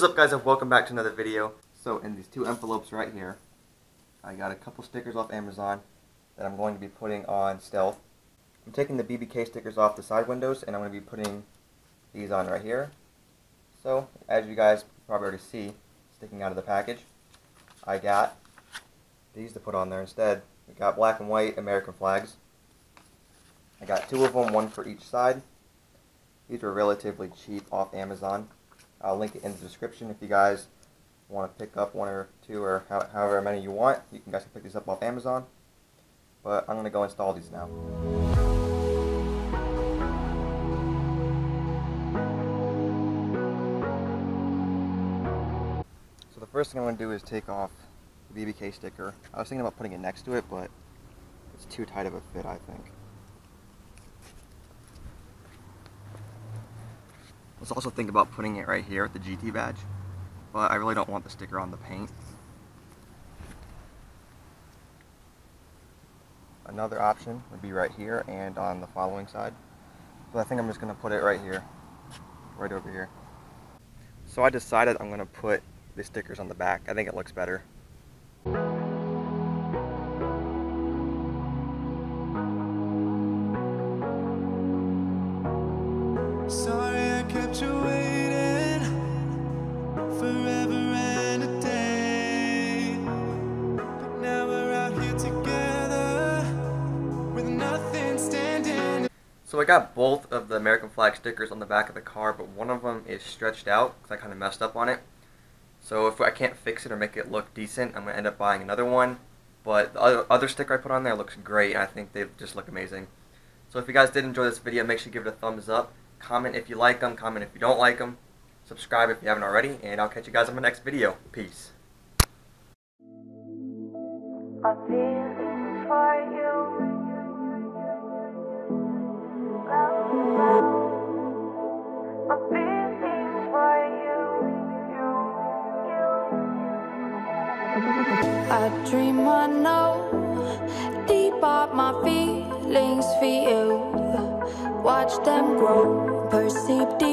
What's up, guys, and welcome back to another video. So in these two envelopes right here, I got a couple stickers off Amazon that I'm going to be putting on Stealth. I'm taking the BBK stickers off the side windows and I'm going to be putting these on right here. So as you guys probably already see sticking out of the package, I got these to put on there instead. We got black and white American flags. I got two of them, one for each side. These were relatively cheap off Amazon. I'll link it in the description if you guys want to pick up one or two or however many you want. You guys can pick these up off Amazon. But I'm going to go install these now. So the first thing I'm going to do is take off the BBK sticker. I was thinking about putting it next to it, but it's too tight of a fit, I think. Let's also think about putting it right here with the GT badge, but I really don't want the sticker on the paint. Another option would be right here and on the following side, but I think I'm just going to put it right here, right over here. So I decided I'm going to put the stickers on the back. I think it looks better. So I got both of the American flag stickers on the back of the car, but one of them is stretched out because I kind of messed up on it. So if I can't fix it or make it look decent, I'm going to end up buying another one. But the other sticker I put on there looks great, and I think they just look amazing. So if you guys did enjoy this video, make sure you give it a thumbs up. Comment if you like them, comment if you don't like them. Subscribe if you haven't already, and I'll catch you guys on my next video. Peace. I dream, I know, deep up my feelings for you. Watch them grow, perceive deep.